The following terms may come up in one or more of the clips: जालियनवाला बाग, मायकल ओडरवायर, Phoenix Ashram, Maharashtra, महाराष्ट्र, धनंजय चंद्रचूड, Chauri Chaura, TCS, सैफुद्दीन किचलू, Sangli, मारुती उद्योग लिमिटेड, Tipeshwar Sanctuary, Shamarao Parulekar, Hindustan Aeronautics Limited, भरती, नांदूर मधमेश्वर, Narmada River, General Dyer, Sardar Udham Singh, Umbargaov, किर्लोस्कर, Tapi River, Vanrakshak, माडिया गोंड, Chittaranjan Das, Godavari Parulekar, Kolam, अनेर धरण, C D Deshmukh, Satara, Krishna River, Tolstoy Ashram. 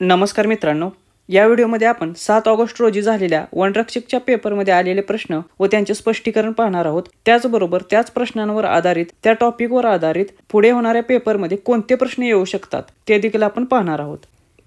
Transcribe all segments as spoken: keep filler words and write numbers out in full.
नमस्कार मित्रांनो, या व्हिडिओमध्ये आपण सात ऑगस्ट रोजी झालेल्या वनरक्षकच्या पेपरमध्ये आलेले प्रश्न व त्यांचे स्पष्टीकरण पाहणार आहोत। त्याचबरोबर त्याच प्रश्नांवर आधारित त्या टॉपिकवर आधारित पुढे होणाऱ्या पेपरमध्ये कोणते प्रश्न येऊ शकतात ते देखील आपण पाहणार आहोत।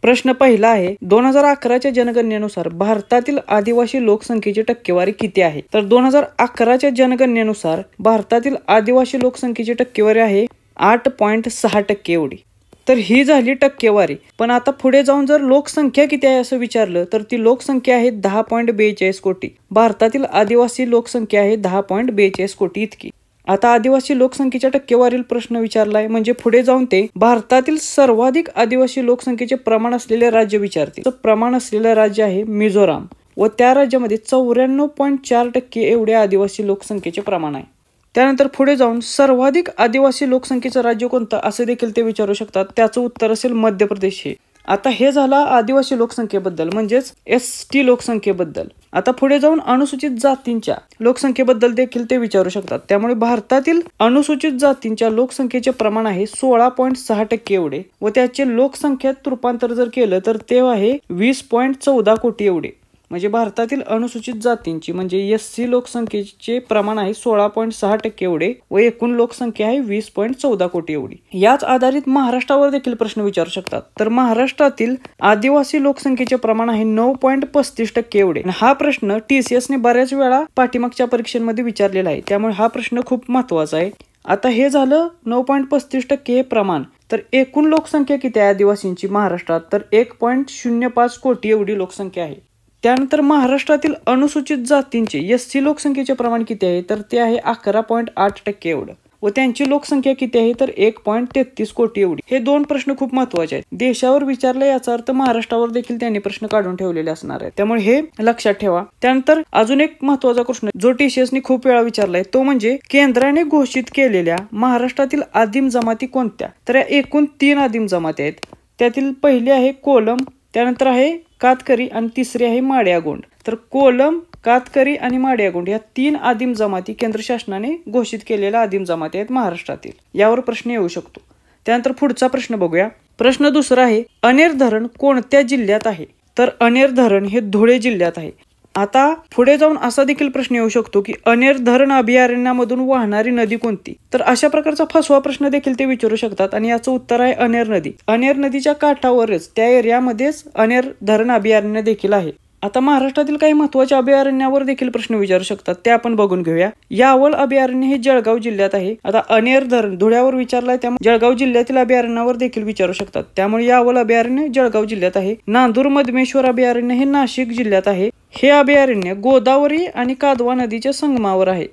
प्रश्न पहिला आहे, दोन हजार अकराच्या जनगणनेनुसार भारतातील आदिवासी लोकसंख्येची टक्केवारी किती आहे? तर दोन हजार अकराच्या जनगणनेनुसार भारतातील आदिवासी लोकसंख्येची टक्केवारी आहे आठ पॉईंट सहा टक्के एवढी। तर ही झाली टक्केवारी। पण आता पुढे जाऊन जर लोकसंख्या किती आहे असं विचारलं तर ती लोकसंख्या आहे दहा पॉईंट बेचाळीस कोटी। भारतातील आदिवासी लोकसंख्या आहे दहा पॉईंट बेचाळीस कोटी इतकी। आता आदिवासी लोकसंख्येच्या टक्केवारील प्रश्न विचारलाय म्हणजे पुढे जाऊन ते भारतातील सर्वाधिक आदिवासी लोकसंख्येचे प्रमाण असलेले राज्य विचारते। प्रमाण असलेले राज्य आहे मिझोराम व त्या राज्यामध्ये चौऱ्याण्णव पॉईंट चार टक्के एवढे आदिवासी लोकसंख्येचे प्रमाण आहे। त्यानंतर पुढे जाऊन सर्वाधिक आदिवासी लोकसंख्येचं राज्य कोणतं असं देखील ते विचारू शकतात। त्याचं उत्तर असेल मध्य प्रदेश हे। आता हे झालं आदिवासी लोकसंख्येबद्दल म्हणजेच एस टी लोकसंख्येबद्दल। आता पुढे जाऊन अनुसूचित जातींच्या लोकसंख्येबद्दल देखील ते विचारू शकतात। त्यामुळे भारतातील अनुसूचित जातींच्या लोकसंख्येचे प्रमाण आहे सोळा पॉईंट सहा टक्के एवढे व त्याचे लोकसंख्येत रूपांतर जर केलं तर ते आहे वीस पॉईंट चौदा कोटी एवढे। म्हणजे भारतातील अनुसूचित जातींची म्हणजे एस सी लोकसंख्येचे प्रमाण आहे सोळा पॉईंट सहा टक्के एवढे व एकूण लोकसंख्या आहे वीस पॉईंट चौदा कोटी एवढी। याच आधारित महाराष्ट्रावर देखील प्रश्न विचारू शकतात। तर महाराष्ट्रातील आदिवासी लोकसंख्येचे प्रमाण आहे नऊ पॉईंट पस्तीस टक्के एवढे। हा प्रश्न टीसीएस ने बऱ्याच वेळा पाठीमागच्या परीक्षांमध्ये विचारलेला आहे त्यामुळे हा प्रश्न खूप महत्वाचा आहे। आता हे झालं नऊ पॉईंट पस्तीस टक्के हे प्रमाण। तर एकूण लोकसंख्या किती आहे आदिवासींची महाराष्ट्रात? तर एक पॉईंट शून्य पाच कोटी एवढी लोकसंख्या आहे। त्यानंतर महाराष्ट्रातील अनुसूचित जातींचे एससी लोकसंख्येचे प्रमाण किती आहे? तर ते आहे अकरा पॉईंट आठ टक्के एवढं व त्यांची लोकसंख्या किती आहे? तर एक पॉईंट तेहतीस कोटी एवढी। हे दोन प्रश्न खूप महत्वाचे आहेत। देशावर विचारले याचा अर्थ महाराष्ट्रावर देखील त्यांनी प्रश्न काढून ठेवलेले असणार आहेत त्यामुळे हे लक्षात ठेवा। त्यानंतर अजून एक महत्वाचा प्रश्न जो टीसीएसने खूप वेळा विचारलाय तो म्हणजे केंद्राने घोषित केलेल्या महाराष्ट्रातील आदिम जमाती कोणत्या? तर एकूण तीन आदिम जमाती आहेत। त्यातील पहिली आहे कोलम, त्यानंतर आहे कातकरी आणि तिसरी आहे माडिया गोंड। तर कोलम, कातकरी आणि माडिया गोंड या तीन आदिम जमाती केंद्र शासनाने घोषित केलेल्या आदिम जमाती आहेत महाराष्ट्रातील। यावर प्रश्न येऊ शकतो। त्यानंतर पुढचा प्रश्न बघूया। प्रश्न दुसरा आहे, अनेर धरण कोणत्या जिल्ह्यात आहे? तर अनेर धरण हे धुळे जिल्ह्यात आहे। आता पुढे जाऊन असा देखील प्रश्न येऊ शकतो की अनेर धरण अभयारण्यामधून वाहणारी नदी कोणती? तर अशा प्रकारचा फसवा प्रश्न देखील ते विचारू शकतात आणि याचं उत्तर आहे अनेर नदी। अनेर नदीच्या काठावरच त्या एरियामध्येच अनेर धरण अभयारण्य देखील आहे। आता महाराष्ट्रातील काही महत्वाच्या अभयारण्यावर देखील प्रश्न विचारू शकतात ते आपण बघून घेऊया। यावल अभयारण्य हे जळगाव जिल्ह्यात आहे। आता अनेर धरण धुळ्यावर विचारलाय त्यामुळे जळगाव जिल्ह्यातील अभयारण्यावर देखील विचारू शकतात त्यामुळे यावल अभयारण्य जळगाव जिल्ह्यात आहे। नांदूर मधमेश्वर अभयारण्य हे नाशिक जिल्ह्यात आहे। हे अभयारण्य गोदावरी आणि कादवा नदीच्या संगमावर आहे।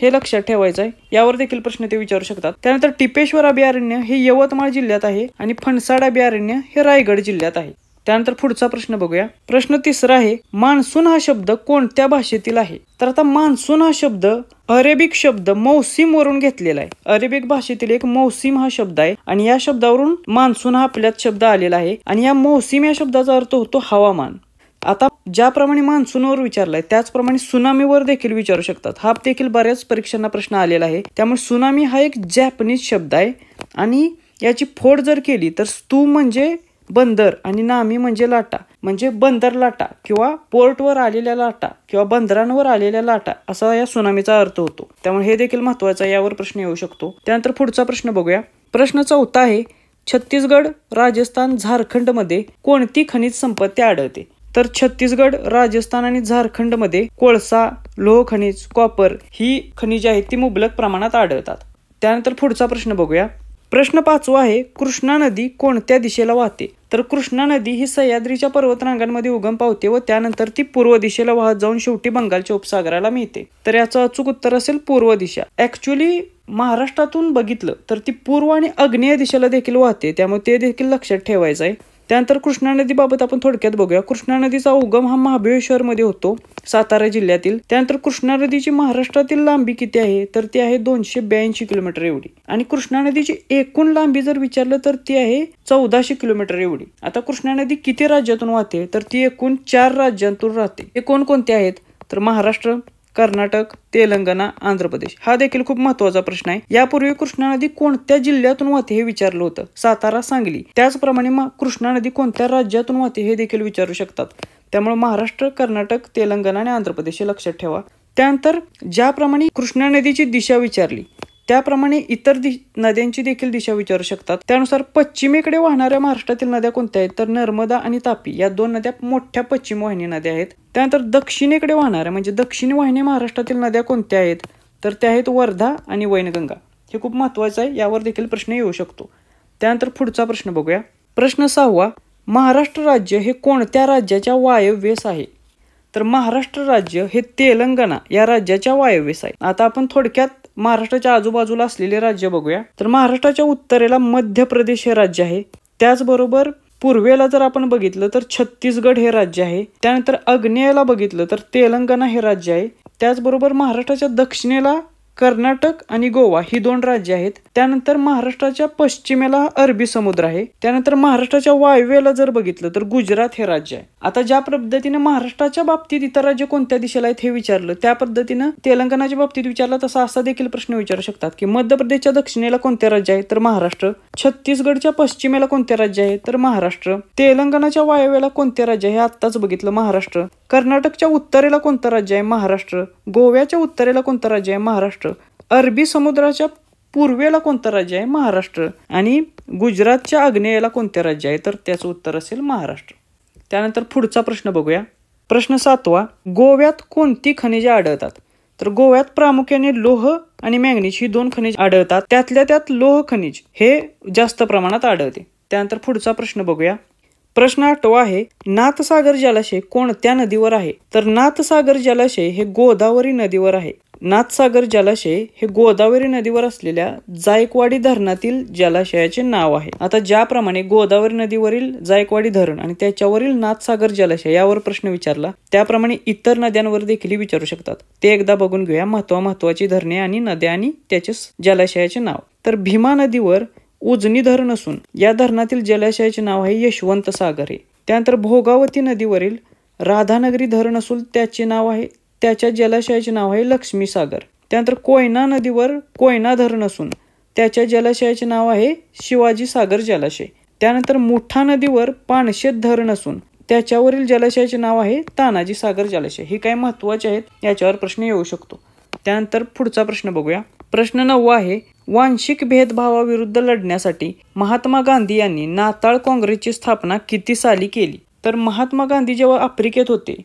हे लक्षात ठेवायचं आहे। यावर देखील प्रश्न ते विचारू शकतात। त्यानंतर टिपेश्वर अभयारण्य हे यवतमाळ जिल्ह्यात आहे आणि फणसाड अभयारण्य हे रायगड जिल्ह्यात आहे। त्यानंतर पुढचा प्रश्न बघूया। प्रश्न तिसरा आहे, मान्सून हा शब्द कोणत्या भाषेतील आहे? तर आता मान्सून हा शब्द अरेबिक शब्द मौसिम वरून घेतलेला आहे। अरेबिक भाषेतील एक मौसिम हा शब्द आहे आणि या शब्दावरून मान्सून हा आपल्यात शब्द आलेला आहे आणि या मौसिम या शब्दाचा अर्थ होतो हवामान। आता ज्याप्रमाणे मान्सूनवर विचारलाय त्याचप्रमाणे सुनामीवर देखील विचारू शकतात। हा देखील बऱ्याच परीक्षांना प्रश्न आलेला आहे। त्यामुळे सुनामी हा एक जॅपनीज शब्द आहे आणि याची फोड जर केली तर स्तू म्हणजे बंदर आणि नामी म्हणजे लाटा, म्हणजे बंदर लाटा किंवा पोर्टवर आलेल्या लाटा किंवा बंदरांवर आलेल्या लाटा असा या सुनामीचा अर्थ होतो। त्यामुळे हे देखील महत्वाचा यावर प्रश्न येऊ शकतो। त्यानंतर पुढचा प्रश्न बघूया। प्रश्न चौथा आहे, छत्तीसगड, राजस्थान, झारखंड मध्ये कोणती खनिज संपत्ती आढळते? तर छत्तीसगड, राजस्थान आणि झारखंडमध्ये कोळसा, लोह खनिज, कॉपर ही खनिजे आहेत ती मुबलक प्रमाणात आढळतात। त्यानंतर पुढचा प्रश्न बघूया। प्रश्न पाचवा आहे, कृष्णा नदी कोणत्या दिशेला वाहते? तर कृष्णा नदी ही सह्याद्रीच्या पर्वतरांगांमध्ये उगम पावते व त्यानंतर ती पूर्व दिशेला वाहत जाऊन शेवटी बंगालच्या उपसागराला मिळते। तर याचं अचूक उत्तर असेल पूर्व दिशा। ऍक्च्युली महाराष्ट्रातून बघितलं तर ती पूर्व आणि आग्नेय दिशेला देखील वाहते त्यामुळे ते देखील लक्षात ठेवायचं आहे। त्यानंतर कृष्णा नदीबाबत आपण थोडक्यात बघूया। कृष्णा नदीचा उगम हा महाबळेश्वर मध्ये होतो, सातारा जिल्ह्यातील। त्यानंतर कृष्णा नदीची महाराष्ट्रातील लांबी किती आहे? तर ती आहे दोनशे ब्याऐंशी किलोमीटर एवढी आणि कृष्णा नदीची एकूण लांबी जर विचारलं तर ती आहे चौदाशे किलोमीटर एवढी। आता कृष्णा नदी किती राज्यातून वाहते? तर ती एकूण चार राज्यांतून राहते। हे कोणकोणते आहेत? तर महाराष्ट्र, कर्नाटक, तेलंगणा, आंध्र प्रदेश? हा देखील खूप महत्वाचा प्रश्न आहे. यापूर्वी कृष्णा नदी कोणत्या जिल्ह्यातून वाहते हे विचारलं होतं, सातारा, सांगली. त्याचप्रमाणे कृष्णा नदी कोणत्या राज्यातून वाहते हे देखील विचारू शकतात. त्यामुळे महाराष्ट्र, कर्नाटक, तेलंगणा आणि आंध्र प्रदेश हे लक्षात ठेवा. त्यानंतर ज्याप्रमाणे कृष्णा नदीची दिशा विचारली त्याप्रमाणे इतर नद्यांची देखील दिशा विचारू शकतात. त्यानुसार पश्चिमेकडे वाहणाऱ्या महाराष्ट्रातील नद्या कोणत्या आहेत, तर नर्मदा आणि तापी या दोन नद्या मोठ्या पश्चिम वाहिनी नद्या आहेत. त्यानंतर दक्षिणेकडे वाहणाऱ्या म्हणजे दक्षिण वाहिनी महाराष्ट्रातील नद्या कोणत्या आहेत, तर त्या आहेत वर्धा आणि वैनगंगा. हे खूप महत्वाचं आहे, यावर देखील प्रश्न येऊ शकतो. त्यानंतर पुढचा प्रश्न बघूया, प्रश्न सहावा. महाराष्ट्र राज्य हे कोणत्या राज्याच्या वायव्येस आहे? तर महाराष्ट्र राज्य हे तेलंगणा या राज्याच्या वायव्येस आहे. आता आपण थोडक्यात महाराष्ट्राच्या आजूबाजूला असलेले राज्य बघूया. तर महाराष्ट्राच्या उत्तरेला मध्य प्रदेश हे राज्य आहे. त्याचबरोबर पूर्वेला जर आपण बघितलं तर छत्तीसगड हे राज्य आहे. त्यानंतर आग्नेयला बघितलं तर तेलंगणा हे राज्य आहे. त्याचबरोबर महाराष्ट्राच्या दक्षिणेला कर्नाटक आणि गोवा ही दोन राज्य आहेत. त्यानंतर महाराष्ट्राच्या पश्चिमेला अरबी समुद्र आहे. त्यानंतर महाराष्ट्राच्या वायव्येला जर बघितलं तर गुजरात हे राज्य आहे. आता ज्या पद्धतीने महाराष्ट्राच्या बाबतीत इतर राज्य कोणत्या दिशेला आहेत हे विचारलं, त्या पद्धतीनं तेलंगणाच्या बाबतीत विचारला तसा असा देखील प्रश्न विचारू शकतात की मध्य प्रदेशच्या दक्षिणेला कोणते राज्य आहे, तर महाराष्ट्र. छत्तीसगडच्या पश्चिमेला कोणते राज्य आहे, तर महाराष्ट्र. तेलंगणाच्या वायव्येला कोणते राज्य आहे, आत्ताच बघितलं, महाराष्ट्र. कर्नाटकच्या उत्तरेला कोणतं राज्य आहे, महाराष्ट्र. गोव्याच्या उत्तरेला कोणतं राज्य आहे, महाराष्ट्र. अरबी समुद्राच्या पूर्वेला कोणतं राज्य आहे, महाराष्ट्र. आणि गुजरातच्या आग्नेयेला कोणते राज्य आहे, तर त्याचं उत्तर असेल महाराष्ट्र. त्यानंतर पुढचा प्रश्न बघूया, प्रश्न सातवा. गोव्यात कोणती खनिजे आढळतात? तर गोव्यात प्रामुख्याने लोह आणि मॅंगनीज ही दोन खनिज आढळतात. त्यातल्या त्यात लोह खनिज हे जास्त प्रमाणात आढळते. त्यानंतर पुढचा प्रश्न बघूया, प्रश्न आठवा आहे. नाथसागर जलाशय कोणत्या नदीवर आहे? तर नाथसागर जलाशय हे गोदावरी नदीवर आहे. नाथसागर जलाशय हे गोदावरी नदीवर असलेल्या जायकवाडी धरणातील जलाशयाचे नाव आहे. आता ज्याप्रमाणे गोदावरी नदीवरील जायकवाडी धरण आणि त्याच्यावरील नाथसागर जलाशय यावर प्रश्न विचारला, त्याप्रमाणे इतर नद्यांवर देखील विचारू शकतात. ते एकदा बघून घेऊया, महत्वा महत्वाची धरणे आणि नद्या आणि त्याचे जलाशयाचे नाव. तर भीमा नदीवर उजनी धरण असून या धरणातील जलाशयाचे नाव आहे यशवंत सागर हे. त्यानंतर भोगावती नदीवरील राधानगरी धरण असून त्याचे नाव आहे त्याच्या जलाशयाचे नाव आहे लक्ष्मी सागर. त्यानंतर कोयना नदीवर कोयना धरण असून त्याच्या जलाशयाचे नाव आहे शिवाजी सागर जलाशय. त्यानंतर मुठा नदीवर पानशेत धरण असून त्याच्यावरील जलाशयाचे नाव आहे तानाजी सागर जलाशय. हे काय महत्वाचे आहेत, याच्यावर प्रश्न येऊ शकतो. त्यानंतर पुढचा प्रश्न बघूया, प्रश्न नववा आहे. वांशिक भेदभावाविरुद्ध लढण्यासाठी महात्मा गांधी यांनी नाताळ काँग्रेसची स्थापना किती साली केली? तर महात्मा गांधी जेव्हा आफ्रिकेत होते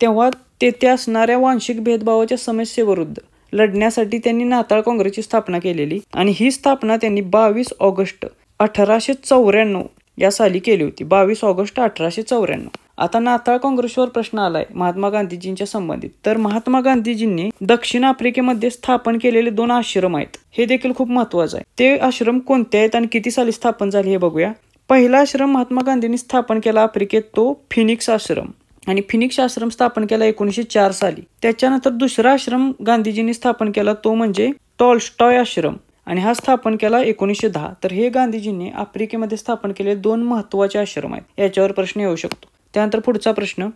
तेव्हा तेथे असणाऱ्या वांशिक भेदभावाच्या समस्येविरुद्ध लढण्यासाठी त्यांनी नाताळ काँग्रेसची स्थापना केलेली आणि ही स्थापना त्यांनी बावीस ऑगस्ट अठराशे चौऱ्याण्णव या साली केली होती. बावीस ऑगस्ट अठराशे चौऱ्याण्णव आता नाताळ काँग्रेसवर प्रश्न आलाय महात्मा गांधीजींच्या संबंधित. तर महात्मा गांधीजींनी दक्षिण आफ्रिकेमध्ये स्थापन केलेले दोन आश्रम आहेत, हे देखील खूप महत्वाचं आहे. ते आश्रम कोणते आहेत आणि किती साली स्थापन झाले हे बघूया. पहिला आश्रम महात्मा गांधींनी स्थापन केला आफ्रिकेत तो फिनिक्स आश्रम, आणि फिनिक्स आश्रम स्थापन केला एकोणीसशे चार साली. त्याच्यानंतर दुसरा आश्रम गांधीजींनी स्थापन केला तो म्हणजे टॉल्स्टॉय आश्रम, आणि हा स्थापन केला एकोणीसशे दहा. तर हे गांधीजींनी आफ्रिकेमध्ये स्थापन केलेले दोन महत्वाचे आश्रम आहेत, याच्यावर प्रश्न येऊ शकतो. त्यानंतर पुढचा प्रश्न,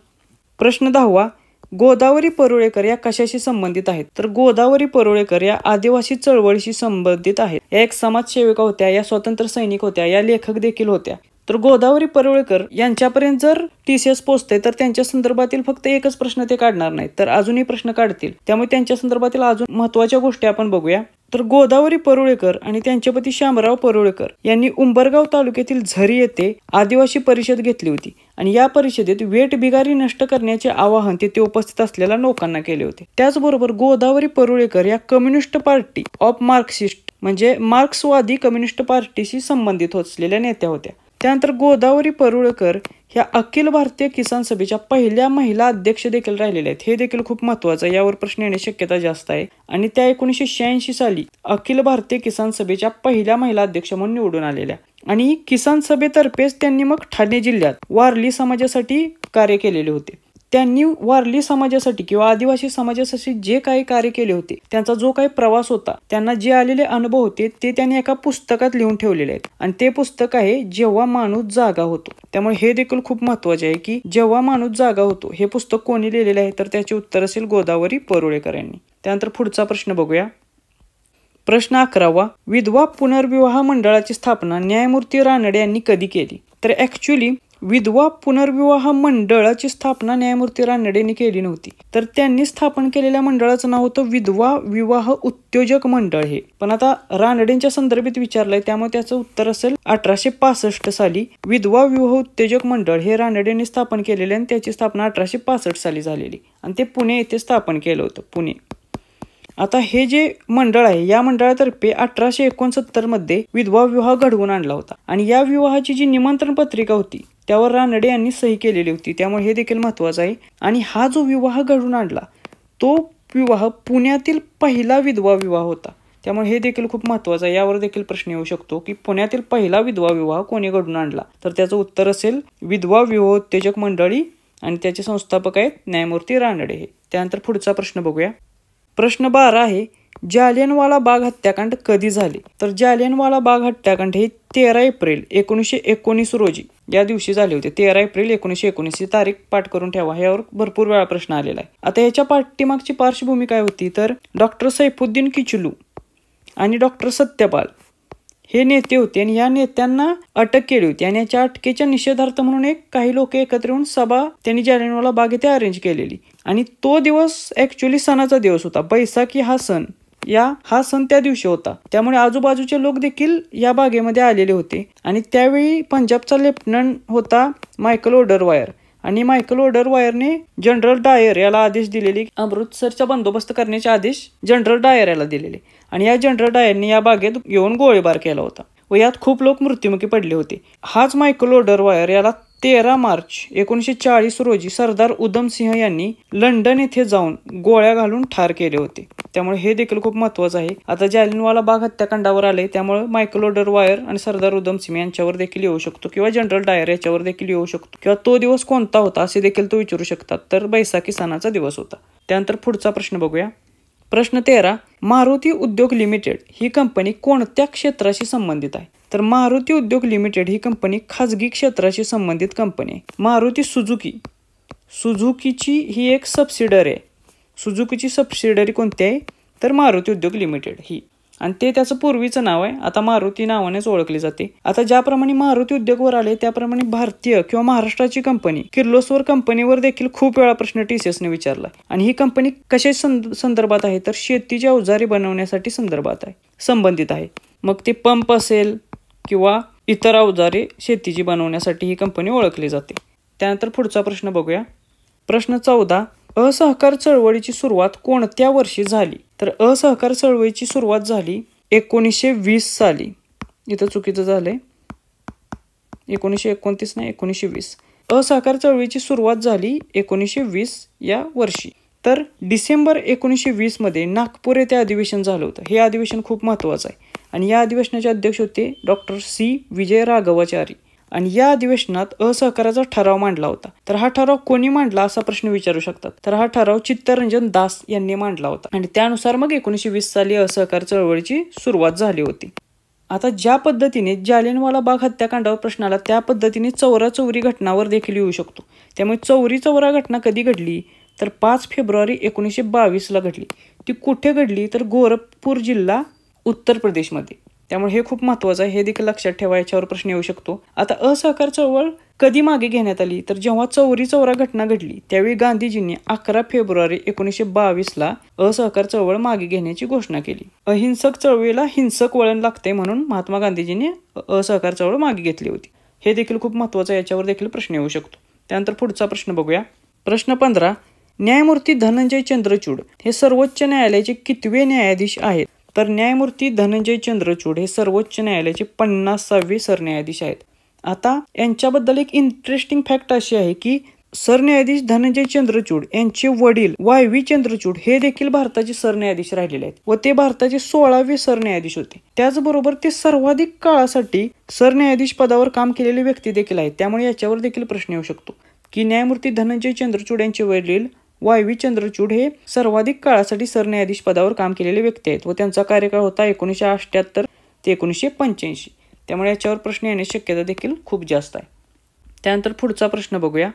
प्रश्न दहावा. गोदावरी परुळेकर या कशाशी संबंधित आहेत? तर गोदावरी परुळेकर या आदिवासी चळवळीशी संबंधित आहेत. या एक समाजसेविका होत्या, या स्वतंत्र सैनिक होत्या, या लेखक देखील होत्या. तर गोदावरी परुळेकर यांच्यापर्यंत जर टीसीएस पोहोचते तर त्यांच्या संदर्भातील फक्त एकच प्रश्न ते काढणार नाहीत, तर अजूनही प्रश्न काढतील. त्यामुळे त्यांच्या संदर्भातील अजून महत्वाच्या गोष्टी आपण बघूया. तर गोदावरी परुळेकर आणि त्यांचे पती शामराव परुळेकर यांनी उंबरगाव तालुक्यातील झरी येथे आदिवासी परिषद घेतली होती आणि या परिषदेत वेट बिगारी नष्ट करण्याचे आवाहन तेथे उपस्थित असलेल्या लोकांना केले होते. त्याचबरोबर गोदावरी परुळेकर या कम्युनिस्ट पार्टी ऑफ मार्क्सिस्ट म्हणजे मार्क्सवादी कम्युनिस्ट पार्टीशी संबंधित असलेल्या नेत्या होत्या. त्यानंतर गोदावरी परुळेकर ह्या अखिल भारतीय किसान सभेच्या पहिल्या महिला अध्यक्ष देखील राहिलेल्या आहेत, हे देखील खूप महत्वाचं आहे. यावर प्रश्न येण्याची शक्यता जास्त आहे. आणि त्या एकोणीसशे शहाऐंशी साली अखिल भारतीय किसान सभेच्या पहिल्या महिला अध्यक्ष म्हणून निवडून आलेल्या आणि किसान सभेतर्फेच त्यांनी मग ठाणे जिल्ह्यात वारली समाजासाठी कार्य केलेले होते. त्यांनी वारली समाजासाठी किंवा आदिवासी समाजासाठी जे काही कार्य केले होते, त्यांचा जो काही प्रवास होता, त्यांना जे आलेले अनुभव होते ते त्यांनी एका पुस्तकात लिहून ठेवलेले आहेत आणि ते पुस्तक आहे जेव्हा माणूस जागा होतो. त्यामुळे हे देखील खूप महत्त्वाचे आहे की जेव्हा माणूस जागा होतो हे पुस्तक कोणी लिहिलेले आहे, तर त्याचे उत्तर असेल गोदावरी परुळेकर यांनी. त्यानंतर पुढचा प्रश्न बघूया. प्रश्न अकरावा, विधवा पुनर्विवाह मंडळाची स्थापना न्यायमूर्ती रानडे यांनी कधी केली? तर ॲक्च्युली विधवा पुनर्विवाह मंडळाची स्थापना न्यायमूर्ती रानडेंनी केली नव्हती, तर त्यांनी स्थापन केलेल्या मंडळाचं नाव होतं विधवा विवाह उद्योजक मंडळ. हे पण आता रानडेंच्या संदर्भात विचारलंय, त्यामुळे त्याचं उत्तर असेल अठराशे पासष्ट साली विधवा विवाह उद्योजक मंडळ हे रानडेंनी स्थापन केलेले आणि त्याची स्थापना अठराशे पासष्ट साली झालेली आणि ते पुणे येथे स्थापन केलं होतं, पुणे. आता हे जे मंडळ आहे या मंडळातर्फे अठराशे एकोणसत्तर मध्ये विधवा विवाह घडवून आणला होता आणि या विवाहाची जी निमंत्रण पत्रिका होती त्यावर रानडे यांनी सही केलेली होती, त्यामुळे हे देखील महत्त्वाचं आहे. आणि हा जो विवाह घडून आणला तो विवाह पुण्यातील पहिला विधवा विवाह होता, त्यामुळे हे देखील खूप महत्त्वाचं आहे. यावर देखील प्रश्न येऊ शकतो की पुण्यातील पहिला विधवा विवाह कोणी घडून आणला, तर त्याचं उत्तर असेल विधवा विवाहोत्तेजक मंडळी आणि त्याचे संस्थापक आहेत न्यायमूर्ती रानडे हे. त्यानंतर पुढचा प्रश्न बघूया. प्रश्न बारा आहे, जालियनवाला बाग हत्याकांड कधी झाले? तर जालियनवाला बाग हत्याकांड हे तेरा एप्रिल एकोणीसशे एकोणीस रोजी या दिवशी झाले होते. तेरा एप्रिल एकोणीसशे एकोणीस ही तारीख पाठ करून ठेवा, यावर भरपूर वेळा प्रश्न आलेला आहे. आता याच्या पाठीमागची पार्श्वभूमी काय होती, तर डॉक्टर सैफुद्दीन किचलू आणि डॉक्टर सत्यपाल हे नेते होते आणि या नेत्यांना अटक केली होती आणि याच्या अटकेच्या निषेधार्थ म्हणून एक काही लोक एकत्र येऊन सभा त्यांनी जालियनवाला बाग येथे अरेंज केलेली आणि तो दिवस ऍक्च्युली सणाचा दिवस होता. बैसाखी हा सण या हा सण त्या दिवशी होता, त्यामुळे आजूबाजूचे लोक देखील या बागेमध्ये आलेले होते आणि त्यावेळी पंजाबचा लेफ्टनंट होता मायकल ओडरवायर आणि मायकल ओडरवायरने जनरल डायर याला आदेश दिलेले अमृतसरचा बंदोबस्त करण्याचे आदेश जनरल डायर याला दिलेले आणि या जनरल डायरने या बागेत येऊन गोळीबार केला होता व यात खूप लोक मृत्युमुखी पडले होते. हाच मायकल ओडरवायर याला तेरा मार्च एकोणीसशे चाळीस रोजी सरदार उधम सिंह यांनी लंडन येथे जाऊन गोळ्या घालून ठार केले होते, त्यामुळे हे देखील खूप महत्त्वाचं आहे. आता जालियनवाला बाग हत्याकांडावर आले त्यामुळे मायकल ओडरवायर आणि सरदार उधम सिंह यांच्यावर देखील येऊ शकतो किंवा जनरल डायर याच्यावर देखील येऊ शकतो किंवा तो दिवस कोणता होता असे देखील तो विचारू शकतात, तर बैसाखी सणाचा दिवस होता. त्यानंतर पुढचा प्रश्न बघूया. प्रश्न तेरा, मारुती उद्योग लिमिटेड ही कंपनी कोणत्या क्षेत्राशी संबंधित आहे? तर मारुती उद्योग लिमिटेड ही कंपनी खाजगी क्षेत्राशी संबंधित कंपनी आहे. मारुती सुझुकी सुझुकीची ही एक सबसिडरी आहे. सुझुकीची सबसिडरी कोणती आहे, तर मारुती उद्योग लिमिटेड ही, आणि ते त्याचं पूर्वीचं नाव आहे, आता मारुती नावानेच ओळखली जाते. आता ज्याप्रमाणे मारुती उद्योगवर आले त्याप्रमाणे भारतीय किंवा महाराष्ट्राची कंपनी किर्लोस्कर कंपनीवर देखील खूप वेळा प्रश्न टीसीएसने विचारला आणि ही कंपनी कशा संदर्भात आहे, तर शेतीच्या अवजारे बनवण्यासाठी संदर्भात आहे संबंधित आहे. मग ते पंप असेल किंवा इतर अवजारे शेतीची बनवण्यासाठी ही कंपनी ओळखली जाते. त्यानंतर पुढचा प्रश्न बघूया. प्रश्न चौदा, असहकार चळवळीची सुरुवात कोणत्या वर्षी झाली? तर असहकार चळवळीची सुरुवात झाली एकोणीसशे वीस साली. इथं चुकीचं झालंय, एकोणीसशे एकोणतीस नाही एकोणीसशे वीस. असहकार चळवळीची सुरुवात झाली एकोणीसशे वीस या वर्षी. तर डिसेंबर एकोणीसशे वीस मध्ये नागपूर येथे अधिवेशन झालं होतं. हे अधिवेशन खूप महत्त्वाचं आहे आणि या अधिवेशनाचे अध्यक्ष होते डॉक्टर सी विजय राघवाचारी आणि या अधिवेशनात असहकाराचा ठराव मांडला होता. तर हा ठराव कोणी मांडला असा प्रश्न विचारू शकतात, तर हा ठराव चित्तरंजन दास यांनी मांडला होता आणि त्यानुसार मग एकोणीसशे वीस साली असहकार चळवळीची सुरुवात झाली होती. आता ज्या पद्धतीने जालियनवाला बाग हत्याकांडावर प्रश्न आला त्या पद्धतीने चौरा चौरी घटनावर देखील येऊ शकतो. त्यामुळे चौरी चौरा घटना कधी घडली, तर पाच फेब्रुवारी एकोणीसशे बावीसला घडली. ती कुठे घडली, तर गोरखपूर जिल्हा उत्तर प्रदेशमध्ये, त्यामुळे हे खूप महत्त्वाचं आहे. हे देखील लक्षात ठेवा, याच्यावर प्रश्न येऊ शकतो. आता असहकार चळवळ कधी मागे घेण्यात आली, तर जेव्हा चौरी चौरा घटना घडली त्यावेळी गांधीजींनी अकरा फेब्रुवारी एकोणीसशे बावीसला असहकार चळवळ मागे घेण्याची घोषणा केली. अहिंसक चळवळीला हिंसक वळण लागते म्हणून महात्मा गांधीजींनी असहकार चळवळ मागे घेतली होती. हे देखील खूप महत्त्वाचं आहे, याच्यावर देखील प्रश्न येऊ शकतो. त्यानंतर पुढचा प्रश्न बघूया. प्रश्न पंधरा, न्यायमूर्ती धनंजय चंद्रचूड हे सर्वोच्च न्यायालयाचे कितवे न्यायाधीश आहेत? तर न्यायमूर्ती धनंजय चंद्रचूड हे सर्वोच्च न्यायालयाचे पन्नासावे सरन्यायाधीश आहेत. आता यांच्याबद्दल एक इंटरेस्टिंग फॅक्ट अशी आहे की सरन्यायाधीश धनंजय चंद्रचूड यांचे वडील वाय व्ही चंद्रचूड हे देखील भारताचे सरन्यायाधीश राहिलेले आहेत व ते भारताचे सोळावे सरन्यायाधीश होते. त्याचबरोबर ते सर्वाधिक काळासाठी सरन्यायाधीश पदावर काम केलेली व्यक्ती देखील आहेत, त्यामुळे याच्यावर देखील प्रश्न येऊ शकतो. की न्यायमूर्ती धनंजय चंद्रचूड यांचे वडील वाय व्ही चंद्रचूड हे सर्वाधिक काळासाठी सरन्यायाधीश पदावर काम केलेले व्यक्ती आहेत व त्यांचा कार्यकाळ होता एकोणीसशे अठ्ठ्याहत्तर ते एकोणीसशे पंच्याऐंशी. त्यामुळे याच्यावर प्रश्न येण्याची शक्यता देखील खूप जास्त आहे. त्यानंतर पुढचा प्रश्न बघूया.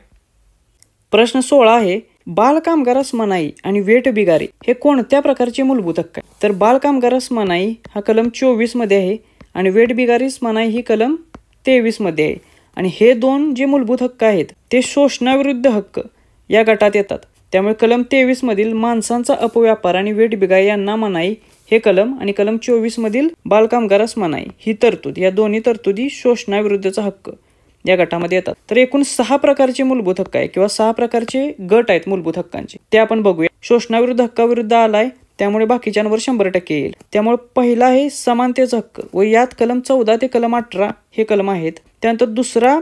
प्रश्न सोळा आहे, बालकामगारास मनाई आणि वेट बिगारी हे कोणत्या प्रकारचे मूलभूत हक्क आहे? तर बालकामगारास मनाई हा कलम चोवीस मध्ये आहे आणि वेट बिगारीस मनाई ही कलम तेवीस मध्ये आहे. आणि हे दोन जे मूलभूत हक्क आहेत ते शोषणाविरुद्ध हक्क या गटात येतात. त्यामुळे कलम तेवीस मधील माणसांचा अपव्यापार आणि वेट बिगारी यांना मनाई हे कलम आणि कलम चोवीस मधील बालकामगारास मनाई ही तरतूद, या दोन्ही तरतुदी शोषणाविरुद्धचा हक्क या गटामध्ये येतात. तर एकूण सहा प्रकारचे मूलभूत हक्क आहे किंवा सहा प्रकारचे गट आहेत मूलभूत हक्कांचे, ते आपण बघूया. शोषणाविरुद्ध हक्काविरुद्ध आलाय त्यामुळे बाकीच्यांवर शंभर टक्के येईल. त्यामुळे पहिला आहे समानतेचा हक्क व यात कलम चौदा ते कलम अठरा हे कलम आहेत. त्यानंतर दुसरा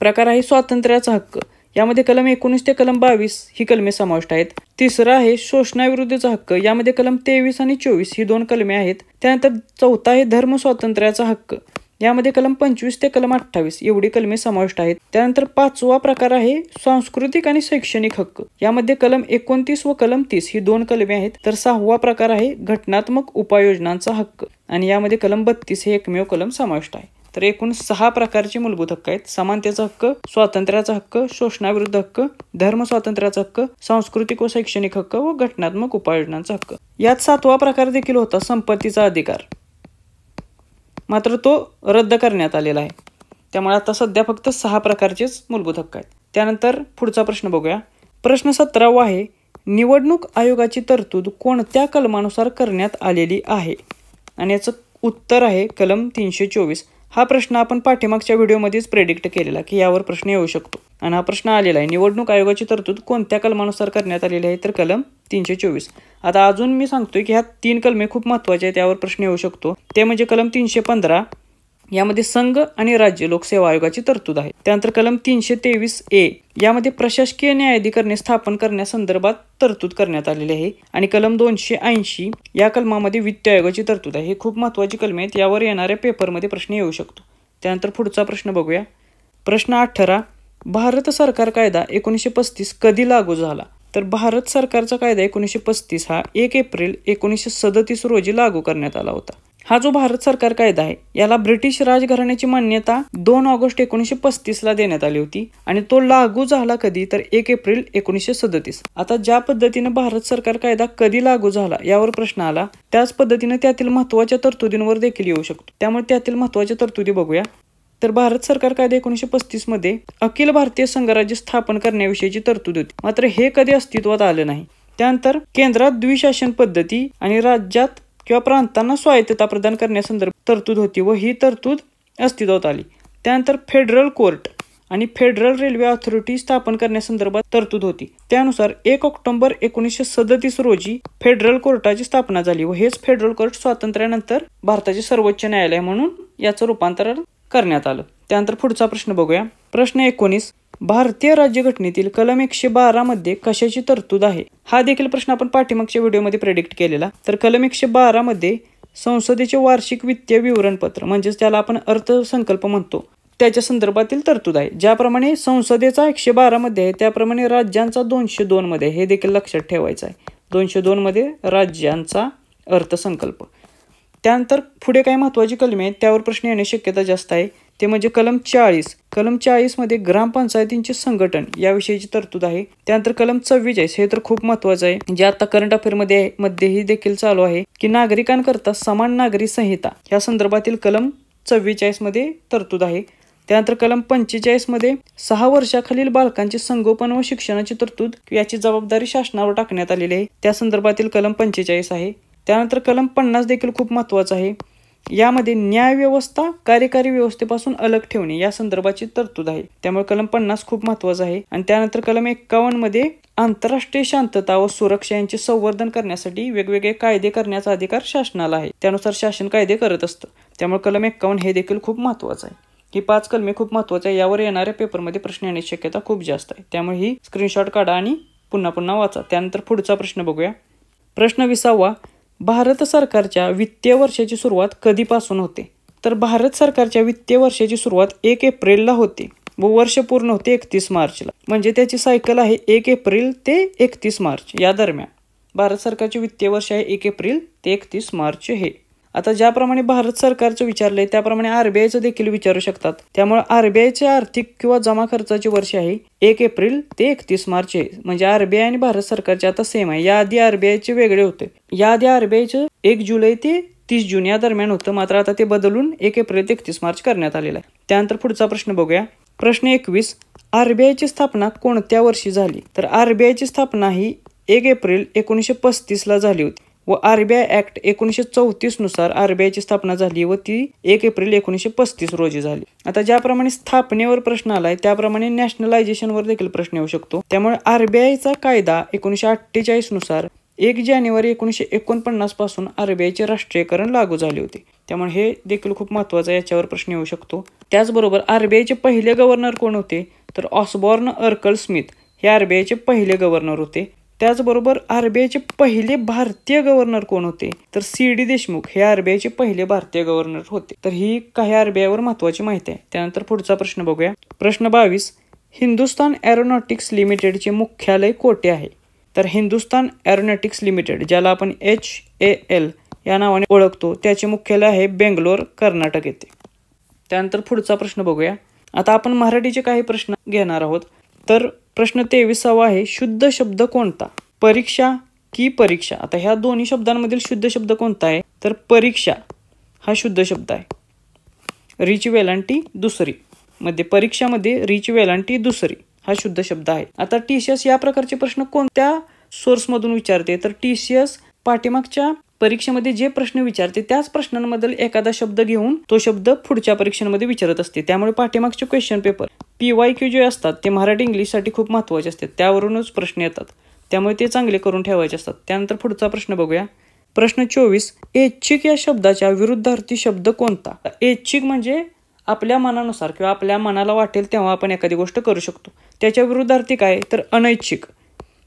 प्रकार आहे स्वातंत्र्याचा हक्क, यामध्ये कलम एकोणीस ते कलम बावीस ही कलमे समाविष्ट आहेत. तिसरा आहे शोषणाविरुद्धचा हक्क, यामध्ये कलम तेवीस आणि चोवीस ही दोन कलमे आहेत. त्यानंतर चौथा आहे धर्म स्वातंत्र्याचा हक्क, यामध्ये कलम पंचवीस ते कलम अठ्ठावीस एवढी कलमे समाविष्ट आहेत. त्यानंतर पाचवा प्रकार आहे सांस्कृतिक आणि शैक्षणिक हक्क, यामध्ये कलम एकोणतीस व कलम तीस ही दोन कलमे आहेत. तर सहावा प्रकार आहे घटनात्मक उपाययोजनांचा हक्क आणि यामध्ये कलम बत्तीस हे एकमेव कलम समाविष्ट आहे. तर एकूण सहा प्रकारचे मूलभूत हक्क आहेत, समानतेचा हक्क, स्वातंत्र्याचा हक्क, शोषणाविरुद्ध हक्क, धर्म स्वातंत्र्याचा हक्क, सांस्कृतिक व शैक्षणिक हक्क व घटनात्मक उपाययोजनांचा हक्क. यात सातवा प्रकार देखील होता संपत्तीचा अधिकार, मात्र तो रद्द करण्यात आलेला आहे. त्यामुळे आता सध्या फक्त सहा प्रकारचेच मूलभूत हक्क आहेत. त्यानंतर पुढचा प्रश्न बघूया. प्रश्न सतरावा आहे, निवडणूक आयोगाची तरतूद कोणत्या कलमानुसार करण्यात आलेली आहे? आणि याचं उत्तर आहे कलम तीनशे चोवीस. हा प्रश्न आपण पाठीमागच्या व्हिडिओमध्येच प्रेडिक्ट केलेला की यावर प्रश्न येऊ शकतो आणि हा प्रश्न आलेला आहे. निवडणूक आयोगाची तरतूद कोणत्या कलमानुसार करण्यात आलेली आहे? तर कलम तीनशे चोवीस. आता अजून मी सांगतोय की ह्या तीन कलमे खूप महत्त्वाचे आहेत, यावर प्रश्न येऊ शकतो. ते म्हणजे कलम तीनशे पंधरा, यामध्ये संघ आणि राज्य लोकसेवा आयोगाची तरतूद आहे. त्यानंतर कलम तीनशे तेवीस ए यामध्ये प्रशासकीय न्यायाधिकरणे स्थापन करण्यासंदर्भात तरतूद करण्यात आलेली आहे. आणि कलम दोनशे ऐंशी या कलमामध्ये वित्त आयोगाची तरतूद आहे. हे खूप महत्त्वाची कलमे आहेत, यावर येणाऱ्या पेपरमध्ये प्रश्न येऊ शकतो. त्यानंतर पुढचा प्रश्न बघूया. प्रश्न अठरा, भारत सरकार कायदा एकोणीसशे पस्तीस कधी लागू झाला? तर भारत सरकारचा कायदा एकोणीसशे पस्तीस हा एक एप्रिल एकोणीसशे सदतीस रोजी लागू करण्यात आला होता. हा जो भारत सरकार कायदा आहे याला ब्रिटिश राजघराण्याची मान्यता दोन ऑगस्ट एकोणीसशे पस्तीस ला देण्यात आली होती आणि तो लागू झाला कधी? तर एक एप्रिल एकोणीसशे सदतीस. आता ज्या पद्धतीने भारत सरकार कायदा कधी लागू झाला यावर प्रश्न आला, त्याच पद्धतीने त्यातील महत्वाच्या तरतुदींवर देखील येऊ शकतो. त्यामुळे त्यातील महत्वाच्या तरतुदी बघूया. तर भारत सरकार कायदा एकोणीसशे पस्तीस मध्ये अखिल भारतीय संघराज्य स्थापन करण्याविषयीची तरतूद होती, मात्र हे कधी अस्तित्वात आलं नाही. त्यानंतर केंद्रात द्विशासन पद्धती आणि राज्यात किंवा प्रांतांना स्वायत्तता प्रदान करण्यासंदर्भात तरतूद होती व ही तरतूद अस्तित्वात आली. त्यानंतर फेडरल कोर्ट आणि फेडरल रेल्वे ऑथॉरिटी स्थापन करण्यासंदर्भात तरतूद होती. त्यानुसार एक ऑक्टोबर एकोणीसशे सदतीस रोजी फेडरल कोर्टाची स्थापना झाली व हेच फेडरल कोर्ट स्वातंत्र्यानंतर भारताचे सर्वोच्च न्यायालय म्हणून याचं रूपांतर करण्यात आलं. त्यानंतर पुढचा प्रश्न बघूया. प्रश्न एकोणीस, भारतीय राज्यघटनेतील कलम एकशे बारा मध्ये कशाची तरतूद आहे? हा देखील प्रश्न आपण पाठीमागच्या व्हिडिओमध्ये प्रेडिक्ट केलेला. तर कलम एकशे बारा मध्ये संसदेचे वार्षिक वित्तीय विवरणपत्र म्हणजेच त्याला आपण अर्थसंकल्प म्हणतो त्याच्या संदर्भातील तरतूद आहे. ज्याप्रमाणे संसदेचा एकशे बारा मध्ये आहे त्याप्रमाणे राज्यांचा दोनशे दोन मध्ये, हे देखील लक्षात ठेवायचं आहे. दोनशे दोन मध्ये राज्यांचा अर्थसंकल्प. त्यानंतर पुढे काही महत्त्वाची कलमे आहेत त्यावर प्रश्न येण्याची शक्यता जास्त आहे. ते म्हणजे कलम चाळीस. कलम चाळीस मध्ये ग्रामपंचायतींचे संघटन याविषयीची तरतूद आहे. त्यानंतर कलम चव्वेचाळीस हे तर खूप महत्वाचं आहे, जे आता करंट अफेअरमध्ये मध्येही देखील चालू आहे, की नागरिकांकरता समान नागरी संहिता या संदर्भातील कलम चव्वेचाळीस मध्ये तरतूद आहे. त्यानंतर कलम पंचेचाळीस मध्ये सहा वर्षाखालील बालकांचे संगोपन व शिक्षणाची तरतूद याची जबाबदारी शासनावर टाकण्यात आलेली आहे, त्या संदर्भातील कलम पंचेचाळीस आहे. त्यानंतर कलम पन्नास देखील खूप महत्वाचं आहे. यामध्ये न्यायव्यवस्था कार्यकारी व्यवस्थेपासून अलग ठेवणे या संदर्भाची तरतूद आहे. त्यामुळे कलम पन्नास खूप महत्वाचं आहे. आणि त्यानंतर कलम एक्कावन्न मध्ये आंतरराष्ट्रीय शांतता व सुरक्षा यांचे संवर्धन करण्यासाठी वेगवेगळे कायदे करण्याचा अधिकार शासनाला आहे, त्यानुसार शासन कायदे करत असतं. त्यामुळे कलम एक्कावन्न हे देखील खूप महत्वाचं आहे. ही पाच कलमे खूप महत्वाचं आहे, यावर येणाऱ्या पेपरमध्ये प्रश्न येण्याची शक्यता खूप जास्त आहे. त्यामुळे ही स्क्रीनशॉट काढा आणि पुन्हा पुन्हा वाचा. त्यानंतर पुढचा प्रश्न बघूया. प्रश्न विसावा, भारत सरकारच्या वित्तीय वर्षाची सुरुवात कधीपासून होते? तर भारत सरकारच्या वित्तीय वर्षाची सुरुवात एक एप्रिलला होते व वर्ष पूर्ण होते एकतीस मार्चला. म्हणजे त्याची सायकल आहे एक एप्रिल ते एकतीस मार्च या दरम्यान. भारत सरकारचे वित्तीय वर्ष आहे एक एप्रिल ते एकतीस मार्च हे. आता ज्याप्रमाणे भारत सरकारचं विचारलंय त्याप्रमाणे आरबीआयचं देखील विचारू शकतात. त्यामुळे आरबीआयचे आर्थिक किंवा जमा खर्चाचे वर्ष आहे एक एप्रिल ते एकतीस मार्च हे. म्हणजे आरबीआय आणि भारत सरकारचे आता सेम आहे. याआधी आरबीआयचे वेगळे होते. याआधी आरबीआयचं एक जुलै ते तीस जून या दरम्यान होतं. मात्र आता ते बदलून एक एप्रिल ते एकतीस मार्च करण्यात आलेला आहे. त्यानंतर पुढचा प्रश्न बघूया. प्रश्न एकवीस, आरबीआयची स्थापना कोणत्या वर्षी झाली? तर आरबीआयची स्थापना ही एक एप्रिल एकोणीसशे पस्तीसला झाली होती व आरबीआय ऍक्ट एकोणीसशे चौतीस नुसार आरबीआयची स्थापना झाली व ती एक एप्रिल एकोणीसशे पस्तीस रोजी झाली. आता ज्याप्रमाणे स्थापनेवर प्रश्न आलाय त्याप्रमाणे नॅशनलायझेशनवर देखील प्रश्न येऊ शकतो. त्यामुळे आरबीआयचा कायदा एकोणीसशे अठ्ठेचाळीस नुसार एक जानेवारी एकोणीसशे एकोणपन्नास पासून आरबीआयचे राष्ट्रीयकरण लागू झाले होते. त्यामुळे हे देखील खूप महत्वाचा याच्यावर प्रश्न येऊ शकतो. त्याचबरोबर आरबीआयचे पहिले गव्हर्नर कोण होते? तर ऑसबॉर्न अर्कल स्मिथ हे आरबीआयचे पहिले गव्हर्नर होते. त्याचबरोबर आरबीआयचे पहिले भारतीय गव्हर्नर कोण होते? तर सी डी देशमुख हे आरबीआयचे पहिले भारतीय गव्हर्नर होते. तर ही काही आरबीआयवर महत्वाची माहिती आहे. त्यानंतर पुढचा प्रश्न बघूया. प्रश्न बावीस, हिंदुस्तान एरोनॉटिक्स लिमिटेडचे मुख्यालय कोठे आहे? तर हिंदुस्तान एरोनॉटिक्स लिमिटेड, ज्याला आपण एच ए एल या नावाने ओळखतो, त्याचे मुख्यालय आहे बेंगलोर, कर्नाटक येथे. त्यानंतर पुढचा प्रश्न बघूया. आता आपण मराठीचे काही प्रश्न घेणार आहोत. तर प्रश्न तेवीसावा आहे, शुद्ध शब्द कोणता? परीक्षा की परीक्षा. आता ह्या दोन्ही शब्दांमधील शुद्ध शब्द कोणता आहे? तर परीक्षा हा शुद्ध शब्द आहे. रिच वेलांटी दुसरी मध्ये, परीक्षामध्ये रिच वेलांटी दुसरी हा शुद्ध शब्द आहे. आता टी सी एस या प्रकारचे प्रश्न कोणत्या सोर्समधून विचारते? तर टी सी एस पाठीमागच्या परीक्षेमध्ये जे प्रश्न विचारते त्याच प्रश्नांबद्दल एखादा शब्द घेऊन तो शब्द पुढच्या परीक्षांमध्ये विचारत असते. त्यामुळे पाठीमागचे question paper P Y Q जे असतात ते मराठी इंग्लिशसाठी खूप महत्त्वाचे असतात. त्यावरूनच प्रश्न येतात. त्यामुळे ते चांगले करून ठेवायचे असतात. त्यानंतर पुढचा प्रश्न बघूया. प्रश्न चोवीस, ऐच्छिक या शब्दाच्या विरुद्धार्थी शब्द कोणता? ऐच्छिक म्हणजे आपल्या मनानुसार किंवा आपल्या मनाला वाटेल तेव्हा आपण एखादी गोष्ट करू शकतो. त्याच्या विरुद्धार्थी काय? तर अनैच्छिक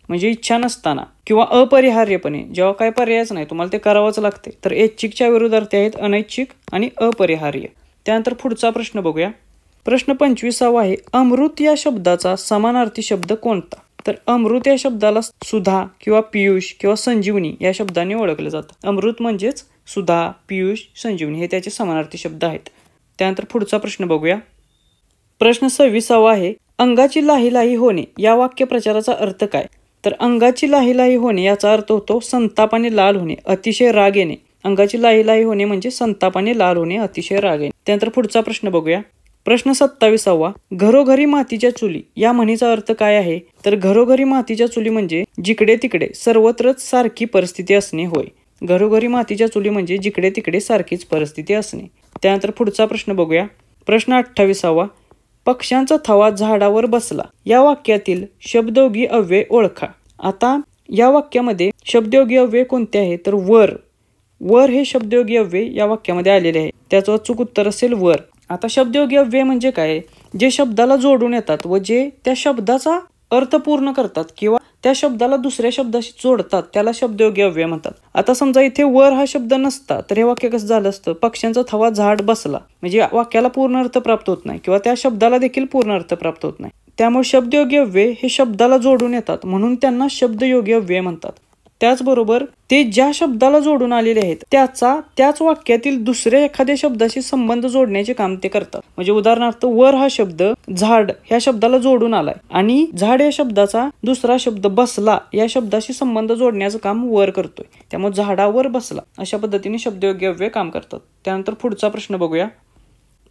म्हणजे इच्छा नसताना किंवा अपरिहार्यपणे, जेव्हा काय पर्यायच नाही तुम्हाला ते करावंच लागते. तर ऐच्छिकच्या विरुद्धार्थी आहेत अनैच्छिक आणि अपरिहार्य. त्यानंतर पुढचा प्रश्न बघूया. प्रश्न पंचवीसावा आहे, अमृत या शब्दाचा समानार्थी शब्द कोणता? तर अमृत या शब्दाला सुधा किंवा पियुष किंवा संजीवनी या शब्दाने ओळखलं जातं. अमृत म्हणजेच सुधा, पियुष, संजीवनी हे त्याचे समानार्थी शब्द आहेत. त्यानंतर पुढचा प्रश्न बघूया. प्रश्न सव्वीसावा आहे, अंगाची लाही लाही होणे या वाक्यप्रचाराचा अर्थ काय? तर अंगाची लाही लाही होणे याचा अर्थ होतो संतापाने लाल होणे, अतिशय राग येणे. अंगाची लाही लाही होणे म्हणजे संतापाने लाल होणे, अतिशय राग येणे. त्यानंतर पुढचा प्रश्न बघूया. प्रश्न सत्तावीसावा, घरोघरी मातीच्या चुली या म्हणीचा अर्थ काय आहे? तर घरोघरी मातीच्या चुली म्हणजे जिकडे तिकडे सर्वत्रच सारखी परिस्थिती असणे होय. घरोघरी मातीच्या चुली म्हणजे जिकडे तिकडे सारखीच परिस्थिती असणे. त्यानंतर पुढचा प्रश्न बघूया. प्रश्न अठ्ठावीसावा, पक्ष्यांचा थवा झाडावर बसला या वाक्यातील शब्दयोगी अव्यय ओळखा. आता या वाक्यामध्ये शब्दयोगी अव्यय कोणते आहे? तर वर. वर हे शब्दयोगी अव्यय या वाक्यामध्ये आलेले आहे. त्याचं अचूक उत्तर असेल वर. आता शब्दयोगी अव्यय म्हणजे काय? जे शब्दाला जोडून येतात व जे त्या शब्दाचा अर्थ पूर्ण करतात किंवा त्या शब्दाला दुसऱ्या शब्दाशी जोडतात त्याला शब्दयोगी अव्यय म्हणतात. आता समजा इथे वर हा शब्द नसता तर हे वाक्य कसं झालं असतं? पक्ष्यांचा थवा झाड बसला, म्हणजे वाक्याला पूर्ण अर्थ प्राप्त होत नाही किंवा त्या शब्दाला देखील पूर्ण अर्थ प्राप्त होत नाही. त्यामुळे शब्दयोगी अव्यय हे शब्दाला जोडून येतात म्हणून त्यांना शब्दयोगी अव्यय म्हणतात. त्याचबरोबर ते ज्या शब्दाला जोडून आलेले आहेत त्याचा त्याच वाक्यातील दुसऱ्या एखाद्या शब्दाशी संबंध जोडण्याचे काम ते करतात. म्हणजे उदाहरणार्थ वर हा शब्द झाड ह्या शब्दाला जोडून आलाय आणि झाड या शब्दाचा दुसरा शब्द बसला या शब्दाशी संबंध जोडण्याचं काम वर करतोय. त्यामुळे झाडावर बसला अशा पद्धतीने शब्दयोगी अव्यय काम करतात. त्यानंतर पुढचा प्रश्न बघूया.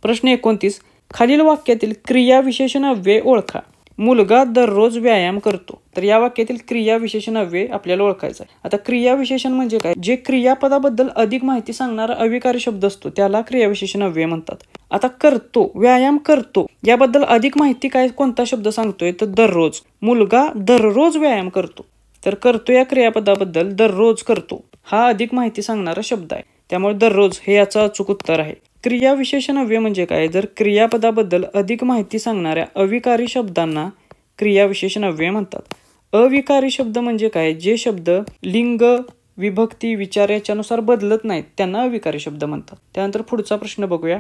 प्रश्न एकोणतीस, खालील वाक्यातील क्रियाविशेषण अव्यय ओळखा. मुलगा दररोज व्यायाम करतो. तर या वाक्यातील क्रियाविशेषण अव्यय आपल्याला ओळखायचा आहे. आता क्रियाविशेषण म्हणजे काय? जे क्रियापदाबद्दल अधिक माहिती सांगणारा अविकारी शब्द असतो त्याला क्रियाविशेषण अव्यय म्हणतात. आता करतो, व्यायाम करतो याबद्दल अधिक माहिती काय कोणता शब्द सांगतोय? तर दररोज. मुलगा दररोज व्यायाम करतो. तर करतो या क्रियापदाबद्दल दररोज करतो हा अधिक माहिती सांगणारा शब्द आहे. त्यामुळे दररोज हे याचं अचूक उत्तर आहे. क्रियाविशेषण अव्यय म्हणजे काय? जर क्रियापदाबद्दल अधिक माहिती सांगणाऱ्या अविकारी शब्दांना क्रियाविशेषण अव्यय म्हणतात. अविकारी शब्द म्हणजे काय? जे शब्द लिंग, विभक्ती, विचार याच्यानुसार बदलत नाहीत त्यांना अविकारी शब्द म्हणतात. त्यानंतर पुढचा प्रश्न बघूया.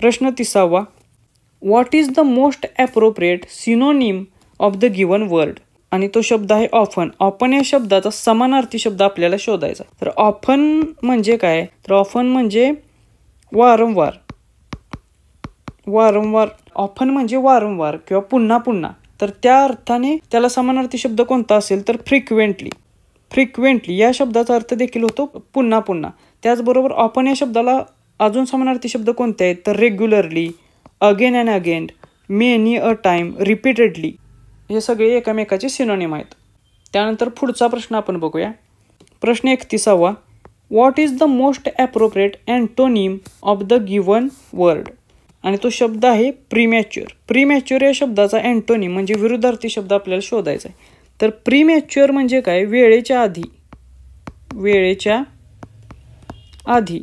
प्रश्न तिसावा, What is the most appropriate synonym of the given word? आणि तो शब्द आहे ऑफन. ऑफन या शब्दाचा समानार्थी शब्द आपल्याला शोधायचा. तर ऑफन म्हणजे काय? तर ऑफन म्हणजे वारंवार. वारंवार ऑफन म्हणजे वारंवार किंवा पुन्हा पुन्हा. तर त्या अर्थाने त्याला समानार्थी शब्द कोणता असेल तर फ्रिक्वेंटली. फ्रिक्वेंटली या शब्दाचा अर्थ देखील होतो पुन्हा पुन्हा. त्याचबरोबर ऑफन या शब्दाला अजून समानार्थी शब्द कोणते आहेत तर regularly, again and again, many a time, repeatedly. हे सगळे एकमेकाचे सिनोनिम आहेत. त्यानंतर पुढचा प्रश्न आपण बघूया. प्रश्न एकतीसावा. What is the most appropriate antonym of the given word? आणि तो शब्द आहे प्रीमॅच्युअर. प्रीमॅच्युअर या शब्दाचा अँटोनिम म्हणजे विरुद्धार्थी शब्द आपल्याला शोधायचा आहे. तर प्रीमॅच्युअर म्हणजे काय? वेळेच्या आधी. वेळेच्या आधी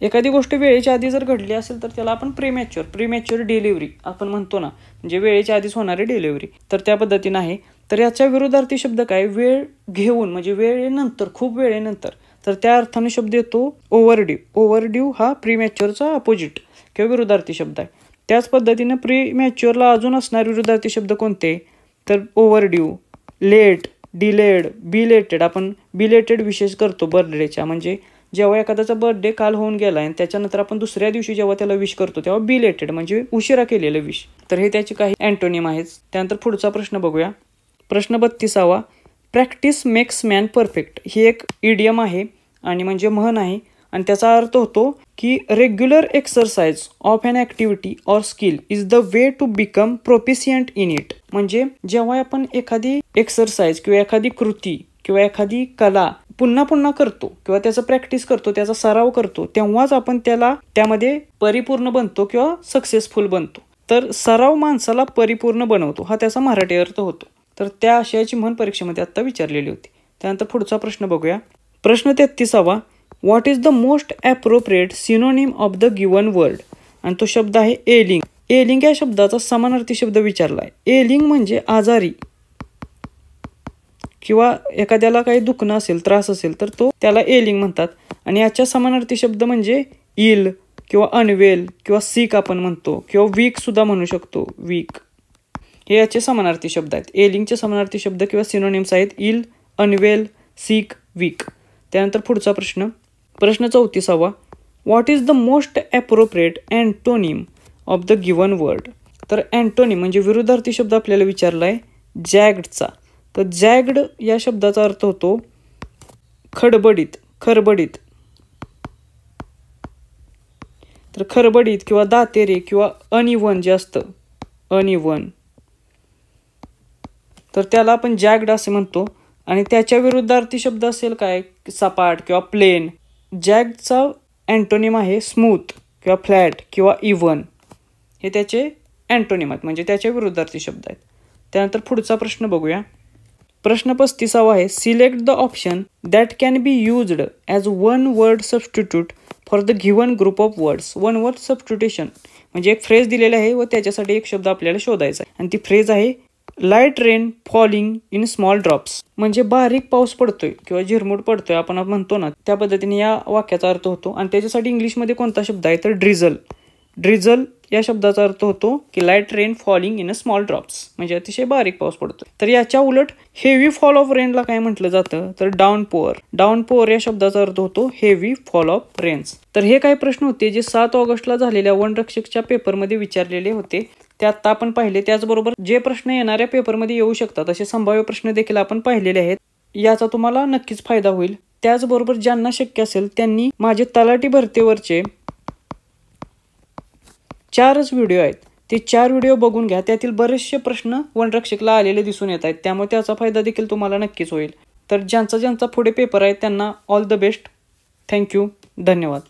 एखादी गोष्ट वेळेच्या आधी जर घडली असेल तर त्याला आपण प्रीमॅच्युअर, प्रीमॅच्युअर डिलिव्हरी आपण म्हणतो ना, म्हणजे वेळेच्या आधीच होणारी डिलिव्हरी. तर त्या पद्धतीनं आहे. तर याच्या विरुद्धार्थी शब्द काय? वेळ घेऊन म्हणजे वेळेनंतर, खूप वेळेनंतर. तर त्या अर्थाने शब्द येतो ओव्हरड्यू. ओव्हरड्यू हा प्रीमॅच्युअरचा अपोजिट किंवा विरुद्धार्थी शब्द आहे. त्याच पद्धतीनं प्रीमॅच्युअरला अजून असणारे विरुद्धार्थी शब्द कोणते तर ओव्हरड्यू, लेट, डिलेड, बिलेटेड. आपण बिलेटेड विशेष करतो बर्थडेच्या, म्हणजे जेव्हा एखाद्याचा बर्थडे काल होऊन गेला आणि त्याच्यानंतर आपण दुसऱ्या दिवशी जेव्हा त्याला विश करतो तेव्हा बिलेटेड म्हणजे उशिरा केलेलं विश. तर हे त्याचे काही अँटोनिम आहेत. त्यानंतर पुढचा प्रश्न बघूया. प्रश्न बत्तीसावा. प्रॅक्टिस मेक्स मॅन परफेक्ट ही एक इडियम आहे आणि म्हणजे म्हण आहे. आणि त्याचा अर्थ होतो की regular exercise of an activity or skill is the way to become proficient in it. म्हणजे जेव्हा आपण एखादी एक्सरसाइज किंवा एखादी कृती किंवा एखादी कला पुन्हा पुन्हा करतो किंवा त्याचं प्रॅक्टिस करतो, त्याचा सराव करतो, तेव्हाच आपण त्याला त्यामध्ये परिपूर्ण बनतो किंवा सक्सेसफुल बनतो. तर सराव माणसाला परिपूर्ण बनवतो हा त्याचा मराठी अर्थ होतो. तर त्या आशयाची म्हण परीक्षेमध्ये आत्ता विचारलेली होती. त्यानंतर पुढचा प्रश्न बघूया. प्रश्न तेहतीसावा. What is the most appropriate synonym of the given word? आणि तो शब्द आहे एलिंग. एलिंग या शब्दाचा समानार्थी शब्द विचारला आहे. एलिंग म्हणजे आजारी किंवा एखाद्याला काही दुखणं असेल, त्रास असेल तर तो त्याला एलिंग म्हणतात. आणि याच्या समानार्थी शब्द म्हणजे इल किंवा अनवेल किंवा सिक आपण म्हणतो किंवा वीक सुद्धा म्हणू शकतो. वीक हे याचे समानार्थी शब्द आहेत. एलिंगचे समानार्थी शब्द किंवा सिनोनिम्स आहेत इल, अनवेल, सिक, वीक. त्यानंतर पुढचा प्रश्न, प्रश्न चौतीसावा. What is the most appropriate antonym of the given word? तर अँटोनिम म्हणजे विरुद्धार्थी शब्द आपल्याला विचारला आहे जॅगडचा. तर जॅग्ड या शब्दाचा अर्थ होतो खडबडीत, खरबडीत. तर खरबडीत किंवा दातेरे किंवा अनइव्हन जे असतं, अनइव्हन, तर त्याला आपण जॅग्ड असे म्हणतो. आणि त्याच्या विरुद्धार्थी शब्द असेल काय सपाट किंवा प्लेन. जॅग्डचा अँटोनिम आहे स्मूथ किंवा फ्लॅट किंवा इव्हन. हे त्याचे अँटोनिम आहेत म्हणजे त्याच्या विरुद्धार्थी शब्द आहेत. त्यानंतर पुढचा प्रश्न बघूया. प्रश्न पस्तीसावा आहे. Select the option that can be used as one word substitute for the given group of words. One word substitution म्हणजे एक फ्रेज दिलेली आहे व त्याच्यासाठी एक शब्द आपल्याला शोधायचा आहे. आणि ती फ्रेज आहे light rain falling in small drops. म्हणजे बारीक पाऊस पडतोय किंवा झिरमूट पडतोय आपण म्हणतो ना, त्या पद्धतीने या वाक्याचा अर्थ होतो. आणि त्याच्यासाठी इंग्लिशमध्ये कोणता शब्द आहे तर ड्रिझल. ड्रिझल या शब्दाचा अर्थ होतो की light rain falling in a small drops म्हणजे अतिशय बारीक पाऊस पडतो. तर याच्या उलट हेवी फॉल ऑफ रेनला काय म्हटलं जातं तर डाऊन पोअर. डाऊन पोअर या शब्दाचा अर्थ होतो हेवी फॉल ऑफ रेन्स. तर हे काही प्रश्न होते जे सात ऑगस्टला झालेल्या वनरक्षकच्या पेपरमध्ये विचारलेले होते, ते आत्ता आपण पाहिले. त्याचबरोबर जे प्रश्न येणाऱ्या पेपरमध्ये येऊ शकतात असे संभाव्य प्रश्न देखील आपण पाहिलेले आहेत. याचा तुम्हाला नक्कीच फायदा होईल. त्याचबरोबर ज्यांना शक्य असेल त्यांनी माझे तलाठी भरतीवरचे चारच व्हिडिओ आहेत, ते चार व्हिडिओ बघून घ्या. त्यातील बरेचसे प्रश्न वनरक्षकला आलेले दिसून येत आहेत, त्यामुळे त्याचा फायदा देखील तुम्हाला नक्कीच होईल. तर ज्यांचा ज्यांचा पुढे पेपर आहे त्यांना ऑल द बेस्ट. थँक्यू. धन्यवाद.